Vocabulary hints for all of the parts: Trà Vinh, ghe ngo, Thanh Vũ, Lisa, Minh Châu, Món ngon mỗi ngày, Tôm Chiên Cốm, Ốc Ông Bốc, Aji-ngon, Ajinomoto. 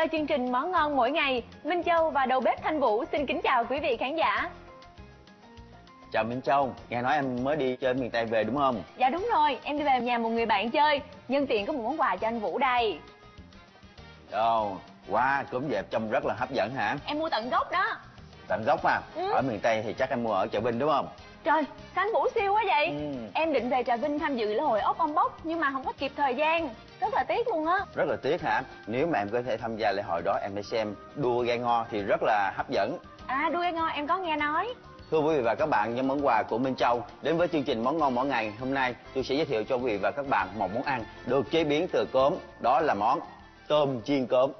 cho chương trình Món ngon mỗi ngày. Minh Châu và đầu bếp Thanh Vũ xin kính chào quý vị khán giả. Chào Minh Châu, nghe nói em mới đi chơi miền Tây về đúng không? Dạ đúng rồi, em đi về nhà một người bạn chơi. Nhân tiện có một món quà cho anh Vũ đây. Ồ, wow, cốm dẹp trông rất là hấp dẫn hả? Em mua tận gốc đó. Tận gốc à? Ừ. Ở miền Tây thì chắc em mua ở Trà Vinh đúng không? Trời, Thanh Vũ siêu quá vậy. Em định về Trà Vinh tham dự lễ hội Ốc Ông Bốc nhưng mà không có kịp thời gian. Rất là tiếc luôn á. Rất là tiếc hả? Nếu mà em có thể tham gia lễ hội đó, em phải xem đua ghe ngo thì rất là hấp dẫn. À, đua ghe ngo em có nghe nói. Thưa quý vị và các bạn, những món quà của Minh Châu đến với chương trình Món ngon mỗi ngày hôm nay, tôi sẽ giới thiệu cho quý vị và các bạn một món ăn được chế biến từ cốm, đó là món tôm chiên cốm.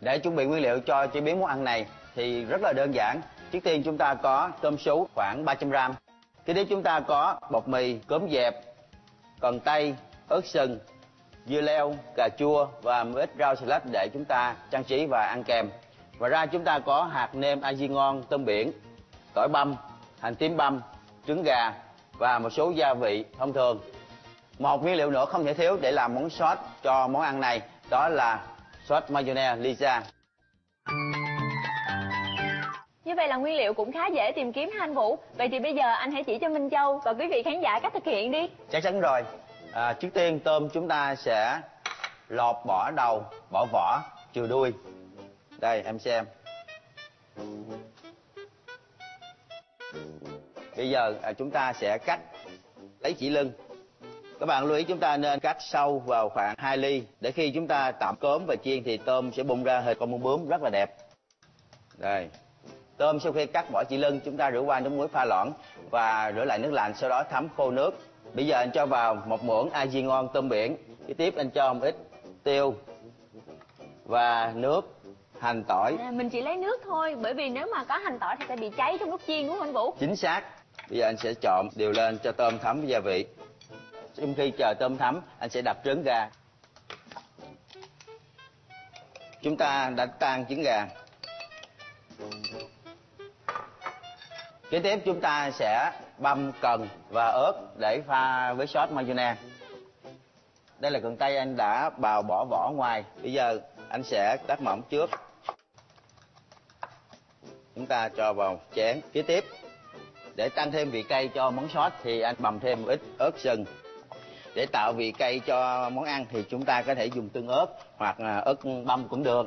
Để chuẩn bị nguyên liệu cho chế biến món ăn này thì rất là đơn giản. Trước tiên chúng ta có tôm sú khoảng 300g. Tiếp đến chúng ta có bột mì, cốm dẹp, cần tây, ớt sừng, dưa leo, cà chua và một ít rau xà lách để chúng ta trang trí và ăn kèm. Ngoài ra chúng ta có hạt nêm Aji-ngon, tôm biển, tỏi băm, hành tím băm, trứng gà và một số gia vị thông thường. Một nguyên liệu nữa không thể thiếu để làm món sốt cho món ăn này, đó là sốt mayonnaise Lisa. Như vậy là nguyên liệu cũng khá dễ tìm kiếm ha anh Vũ. Vậy thì bây giờ anh hãy chỉ cho Minh Châu và quý vị khán giả cách thực hiện đi. Chắc chắn rồi. Trước tiên tôm chúng ta sẽ lột bỏ đầu, bỏ vỏ, trừ đuôi. Đây em xem. Bây giờ chúng ta sẽ cắt lấy chỉ lưng. Các bạn lưu ý chúng ta nên cắt sâu vào khoảng 2 ly để khi chúng ta tạm cốm và chiên thì tôm sẽ bung ra hệt con bướm rất là đẹp. Đây. Tôm sau khi cắt bỏ chỉ lưng chúng ta rửa qua nước muối pha loãng và rửa lại nước lạnh, sau đó thấm khô nước. Bây giờ anh cho vào một muỗng Aji-ngon tôm biển. Kế tiếp anh cho một ít tiêu và nước, hành tỏi. Mình chỉ lấy nước thôi, bởi vì nếu mà có hành tỏi thì sẽ bị cháy trong lúc chiên đúng không anh Vũ? Chính xác. Bây giờ anh sẽ trộn đều lên cho tôm thấm với gia vị. Trong khi chờ tôm thấm, anh sẽ đập trứng gà. Chúng ta đã tan trứng gà. Kế tiếp chúng ta sẽ băm cần và ớt để pha với sốt mayonnaise. Đây là cần tây anh đã bào bỏ vỏ ngoài. Bây giờ anh sẽ cắt mỏng trước. Chúng ta cho vào chén. Kế tiếp để tăng thêm vị cay cho món sốt thì anh bầm thêm một ít ớt sừng. Để tạo vị cay cho món ăn thì chúng ta có thể dùng tương ớt hoặc là ớt băm cũng được.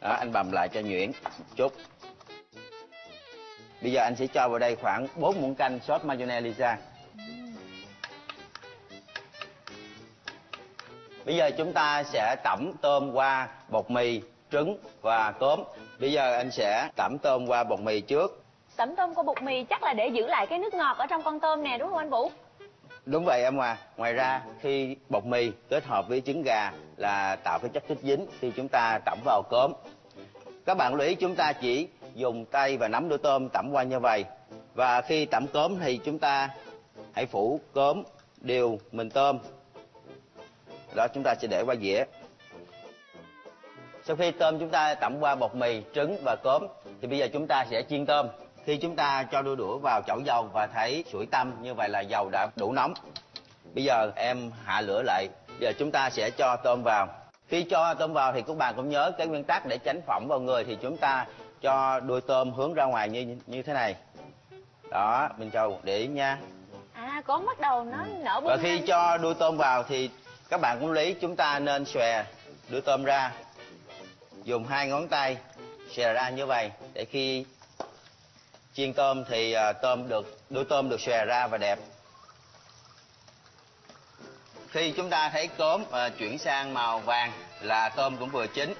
Đó, anh bầm lại cho nhuyễn một chút. Bây giờ anh sẽ cho vào đây khoảng 4 muỗng canh sốt mayonnaise Lisa. Bây giờ chúng ta sẽ tẩm tôm qua bột mì, trứng và cốm. Bây giờ anh sẽ tẩm tôm qua bột mì trước. Tẩm tôm qua bột mì chắc là để giữ lại cái nước ngọt ở trong con tôm nè đúng không anh Vũ? Đúng vậy em à. Ngoài ra khi bột mì kết hợp với trứng gà là tạo cái chất kích dính khi chúng ta tẩm vào cốm. Các bạn lưu ý chúng ta chỉ dùng tay và nắm đuôi tôm tẩm qua như vậy. Và khi tẩm cốm thì chúng ta hãy phủ cốm đều mình tôm. Đó, chúng ta sẽ để qua dĩa. Sau khi tôm chúng ta tẩm qua bột mì, trứng và cốm thì bây giờ chúng ta sẽ chiên tôm. Khi chúng ta cho đu đũa vào chảo dầu và thấy sủi tăm, như vậy là dầu đã đủ nóng. Bây giờ em hạ lửa lại. Bây giờ chúng ta sẽ cho tôm vào. Khi cho tôm vào thì các bạn cũng nhớ cái nguyên tắc để tránh phỏng vào người thì chúng ta cho đuôi tôm hướng ra ngoài như thế này. Đó, Minh Châu để ý nha. À, cốm bắt đầu nó nở bung. Và khi cho đuôi tôm vào thì các bạn cũng lý chúng ta nên xòe đuôi tôm ra. Dùng 2 ngón tay xòe ra như vậy để khi chiên tôm thì đuôi tôm được xòe ra và đẹp. Khi chúng ta thấy cốm chuyển sang màu vàng là tôm cũng vừa chín.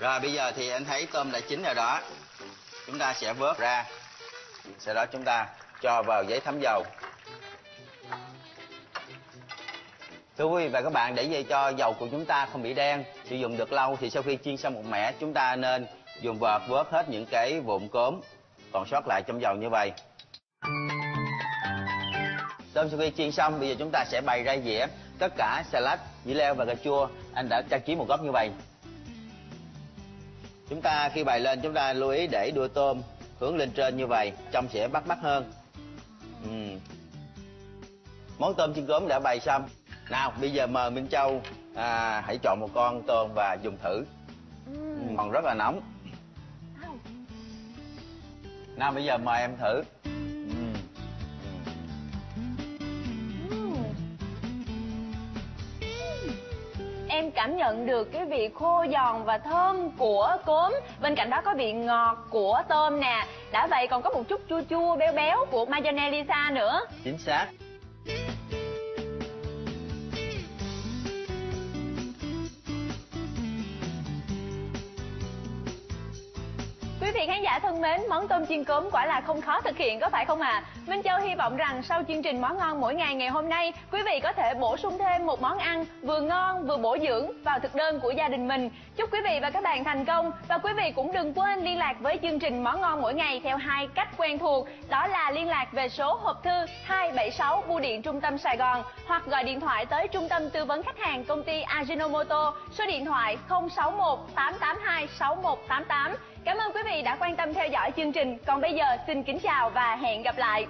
Rồi bây giờ thì anh thấy tôm đã chín rồi đó. Chúng ta sẽ vớt ra. Sau đó chúng ta cho vào giấy thấm dầu. Thưa quý vị và các bạn, để cho dầu của chúng ta không bị đen, sử dụng được lâu thì sau khi chiên xong một mẻ chúng ta nên dùng vợt vớt hết những cái vụn cốm còn sót lại trong dầu như vậy. Tôm sau khi chiên xong bây giờ chúng ta sẽ bày ra dĩa. Tất cả xà lách, dưa leo và cà chua anh đã trang trí một góc như vậy. Chúng ta khi bày lên chúng ta lưu ý để đuôi tôm hướng lên trên như vậy, trông sẽ bắt mắt hơn. Món tôm chiên cốm đã bày xong. Nào bây giờ mời Minh Châu hãy chọn một con tôm và dùng thử. Còn rất là nóng. Nào bây giờ mời em thử. Em cảm nhận được cái vị khô giòn và thơm của cốm. Bên cạnh đó có vị ngọt của tôm nè. Đã vậy còn có một chút chua chua béo béo của mayonnaise Lisa nữa. Chính xác. Quý vị khán giả thân mến, món tôm chiên cốm quả là không khó thực hiện, có phải không ạ? Minh Châu hy vọng rằng sau chương trình Món Ngon Mỗi Ngày ngày hôm nay, quý vị có thể bổ sung thêm một món ăn vừa ngon vừa bổ dưỡng vào thực đơn của gia đình mình. Chúc quý vị và các bạn thành công. Và quý vị cũng đừng quên liên lạc với chương trình Món Ngon Mỗi Ngày theo hai cách quen thuộc. Đó là liên lạc về số hộp thư 276 Bưu điện Trung tâm Sài Gòn hoặc gọi điện thoại tới Trung tâm Tư vấn Khách hàng Công ty Ajinomoto, số điện thoại 061 882 6188. Cảm ơn quý vị đã quan tâm theo dõi chương trình. Còn bây giờ xin kính chào và hẹn gặp lại.